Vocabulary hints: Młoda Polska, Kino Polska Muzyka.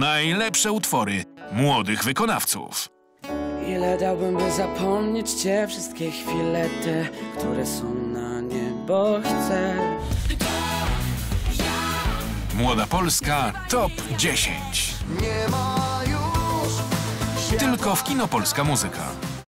najlepsze utwory młodych wykonawców. Ile dałbym, by zapomnieć cię, wszystkie chwile te, które są na niebo chcę. Młoda Polska TOP 10. Tylko w Kino Polska Muzyka.